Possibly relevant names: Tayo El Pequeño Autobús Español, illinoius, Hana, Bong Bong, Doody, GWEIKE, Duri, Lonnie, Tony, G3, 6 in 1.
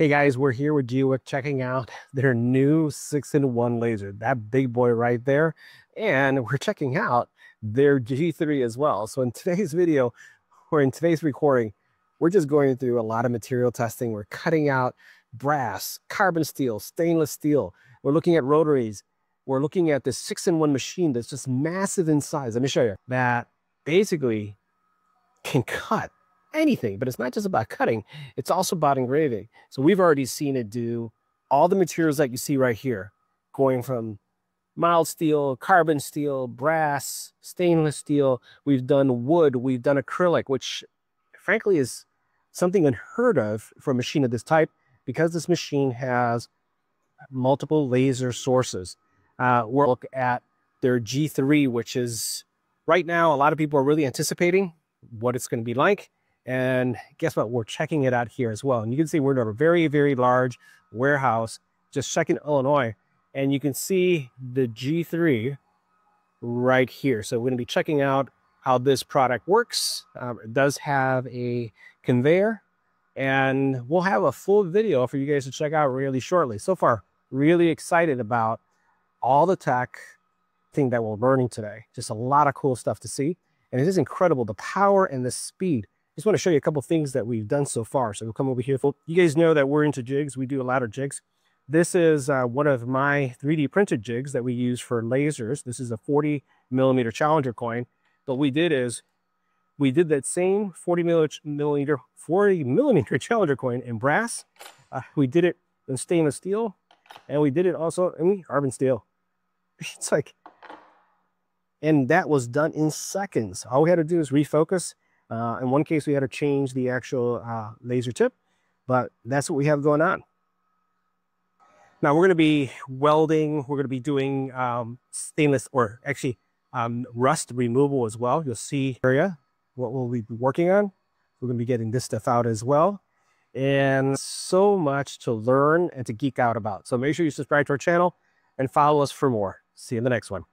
Hey guys, we're here with GWEIKE checking out their new 6-in-1 laser, that big boy right there. And we're checking out their G3 as well. So in today's video, or in today's recording, we're just going through a lot of material testing. We're cutting out brass, carbon steel, stainless steel. We're looking at rotaries. We're looking at this 6-in-1 machine that's just massive in size. Let me show you. That basically can cut anything, but it's not just about cutting, it's also about engraving. So we've already seen it do all the materials that you see right here, going from mild steel, carbon steel, brass, stainless steel. We've done wood, we've done acrylic, which frankly is something unheard of for a machine of this type, because this machine has multiple laser sources. We'll look at their G3, which is right now a lot of people are really anticipating what it's going to be like. And guess what? We're checking it out here as well. And you can see we're in a very, very large warehouse, just checking Illinois. And you can see the G3 right here. So we're going to be checking out how this product works. It does have a conveyor. And we'll have a full video for you guys to check out really shortly. So far, really excited about all the tech thing that we're learning today. Just a lot of cool stuff to see. And it is incredible, the power and the speed. Just want to show you a couple things that we've done so far. So we'll come over here. You guys know that we're into jigs. We do a lot of jigs. This is one of my 3D printed jigs that we use for lasers. This is a 40 millimeter Challenger coin. But what we did is we did that same 40 millimeter Challenger coin in brass. We did it in stainless steel, and we did it also in carbon steel. It's like, and that was done in seconds. All we had to do is refocus. In one case, we had to change the actual laser tip, but that's what we have going on. Now we're going to be welding. We're going to be doing stainless, or actually rust removal as well. You'll see area what we'll be working on. We're going to be getting this stuff out as well. And so much to learn and to geek out about. So make sure you subscribe to our channel and follow us for more. See you in the next one.